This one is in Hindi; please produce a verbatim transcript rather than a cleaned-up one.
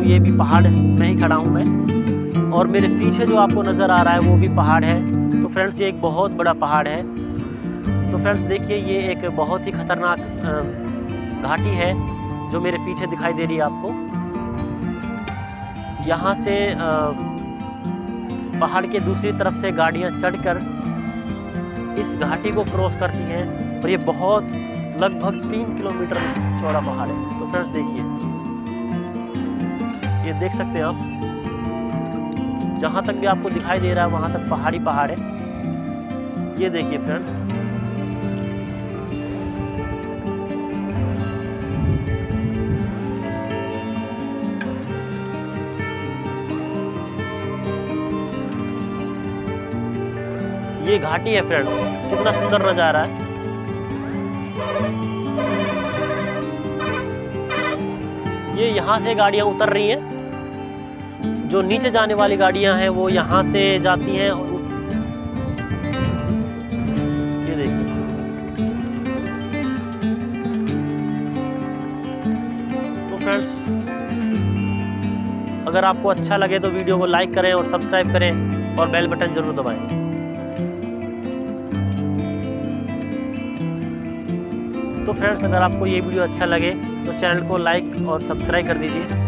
ये भी पहाड़ में ही खड़ा हूँ मैं, और मेरे पीछे जो आपको नज़र आ रहा है वो भी पहाड़ है। तो फ्रेंड्स ये एक बहुत बड़ा पहाड़ है। तो फ्रेंड्स देखिए ये एक बहुत ही ख़तरनाक घाटी है जो मेरे पीछे दिखाई दे रही है आपको। यहाँ से पहाड़ के दूसरी तरफ से गाड़ियाँ चढ़कर इस घाटी को क्रॉस करती हैं, और ये बहुत लगभग तीन किलोमीटर चौड़ा पहाड़ है। तो फ्रेंड्स देखिए ये देख सकते हैं आप, जहाँ तक भी आपको दिखाई दे रहा है वहाँ तक पहाड़ी पहाड़ है। ये देखिए फ्रेंड्स, ये घाटी है फ्रेंड्स, कितना सुंदर नज़ारा है। ये यहाँ से गाड़ियाँ उतर रही हैं, जो नीचे जाने वाली गाड़ियां हैं वो यहाँ से जाती हैं। ये देखिए। तो फ्रेंड्स अगर आपको अच्छा लगे तो वीडियो को लाइक करें और सब्सक्राइब करें और बेल बटन जरूर दबाएं। तो फ्रेंड्स अगर आपको ये वीडियो अच्छा लगे तो चैनल को लाइक और सब्सक्राइब कर दीजिए।